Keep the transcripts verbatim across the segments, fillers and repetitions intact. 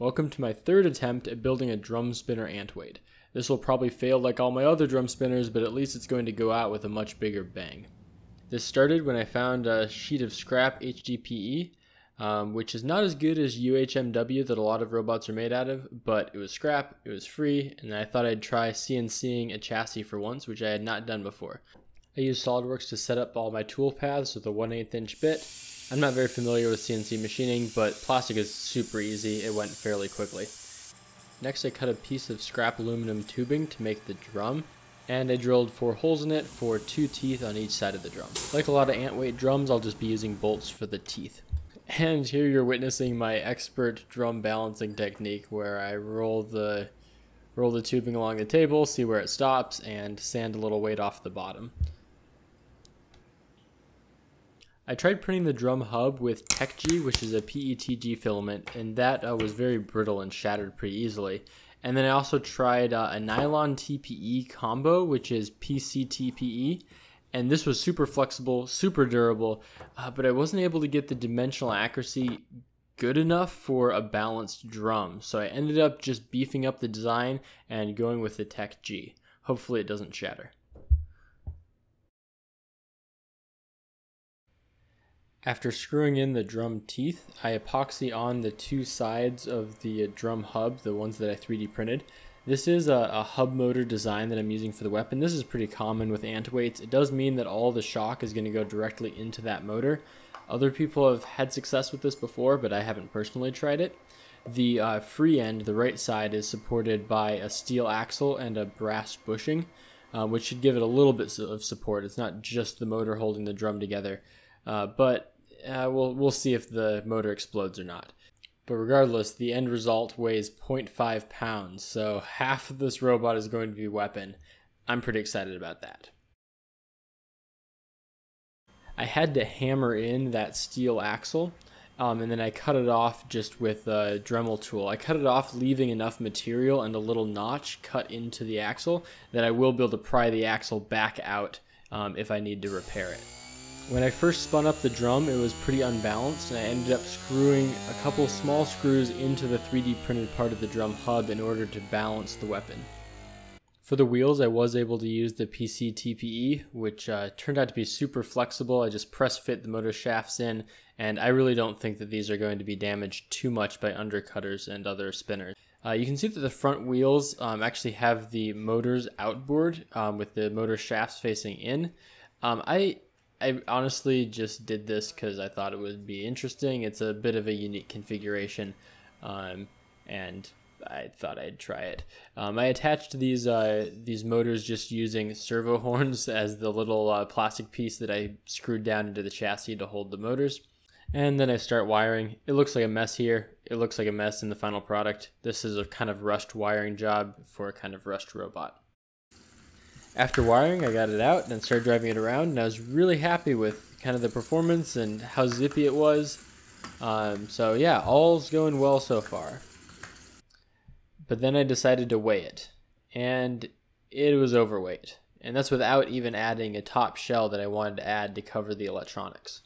Welcome to my third attempt at building a drum spinner Antwade. This will probably fail like all my other drum spinners, but at least it's going to go out with a much bigger bang. This started when I found a sheet of scrap H D P E, um, which is not as good as U H M W that a lot of robots are made out of, but it was scrap, it was free, and I thought I'd try C N C ing a chassis for once, which I had not done before. I used SolidWorks to set up all my tool paths with a one eighth inch bit. I'm not very familiar with C N C machining, but plastic is super easy. It went fairly quickly. Next, I cut a piece of scrap aluminum tubing to make the drum, and I drilled four holes in it for two teeth on each side of the drum. Like a lot of Antwade drums, I'll just be using bolts for the teeth. And here you're witnessing my expert drum balancing technique, where I roll the, roll the tubing along the table, see where it stops, and sand a little weight off the bottom. I tried printing the drum hub with Tech G, which is a P E T G filament, and that uh, was very brittle and shattered pretty easily. And then I also tried uh, a nylon T P E combo, which is P C T P E, and this was super flexible, super durable, uh, but I wasn't able to get the dimensional accuracy good enough for a balanced drum, so I ended up just beefing up the design and going with the Tech G. Hopefully it doesn't shatter. After screwing in the drum teeth, I epoxy on the two sides of the drum hub, the ones that I three D printed. This is a, a hub motor design that I'm using for the weapon. This is pretty common with Antwades. It does mean that all the shock is going to go directly into that motor. Other people have had success with this before, but I haven't personally tried it. The uh, free end, the right side, is supported by a steel axle and a brass bushing, uh, which should give it a little bit of support. It's not just the motor holding the drum together. Uh, but uh, we'll, we'll see if the motor explodes or not. But regardless, the end result weighs zero point five pounds, so half of this robot is going to be weapon. I'm pretty excited about that. I had to hammer in that steel axle, um, and then I cut it off just with a Dremel tool. I cut it off leaving enough material and a little notch cut into the axle that I will be able to pry the axle back out um, if I need to repair it. When I first spun up the drum, it was pretty unbalanced, and I ended up screwing a couple small screws into the three D printed part of the drum hub in order to balance the weapon. For the wheels, I was able to use the P C T P E, which uh, turned out to be super flexible. I just press fit the motor shafts in, and I really don't think that these are going to be damaged too much by undercutters and other spinners. Uh, you can see that the front wheels um, actually have the motors outboard um, with the motor shafts facing in. Um, I I honestly just did this because I thought it would be interesting. It's a bit of a unique configuration, um, and I thought I'd try it. Um, I attached these uh, these motors just using servo horns as the little uh, plastic piece that I screwed down into the chassis to hold the motors. And then I start wiring. It looks like a mess here. It looks like a mess in the final product. This is a kind of rushed wiring job for a kind of rushed robot. After wiring, I got it out and started driving it around, and I was really happy with kind of the performance and how zippy it was. Um, so yeah, all's going well so far. But then I decided to weigh it, and it was overweight. And that's without even adding a top shell that I wanted to add to cover the electronics.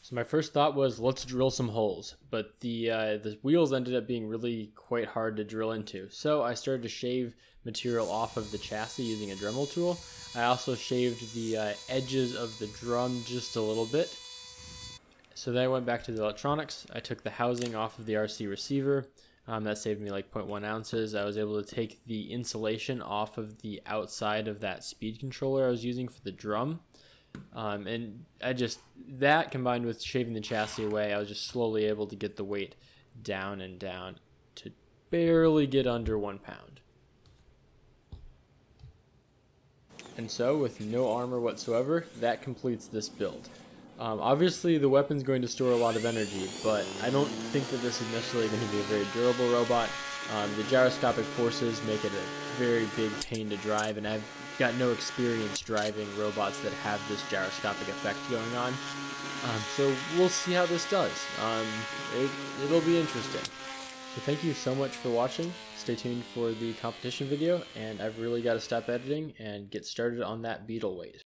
So my first thought was, let's drill some holes, but the uh, the wheels ended up being really quite hard to drill into. So I started to shave material off of the chassis using a Dremel tool. I also shaved the uh, edges of the drum just a little bit. So then I went back to the electronics. I took the housing off of the R C receiver. Um, that saved me like zero point one ounces. I was able to take the insulation off of the outside of that speed controller I was using for the drum. Um, and I just, that combined with shaving the chassis away, I was just slowly able to get the weight down and down to barely get under one pound. And so, with no armor whatsoever, that completes this build. Um, obviously, the weapon's going to store a lot of energy, but I don't think that this is necessarily going to be a very durable robot. Um, the gyroscopic forces make it a very big pain to drive, and I've got no experience driving robots that have this gyroscopic effect going on. Um, so we'll see how this does. Um, it, it'll be interesting. So thank you so much for watching. Stay tuned for the competition video, and I've really got to stop editing and get started on that beetle weight.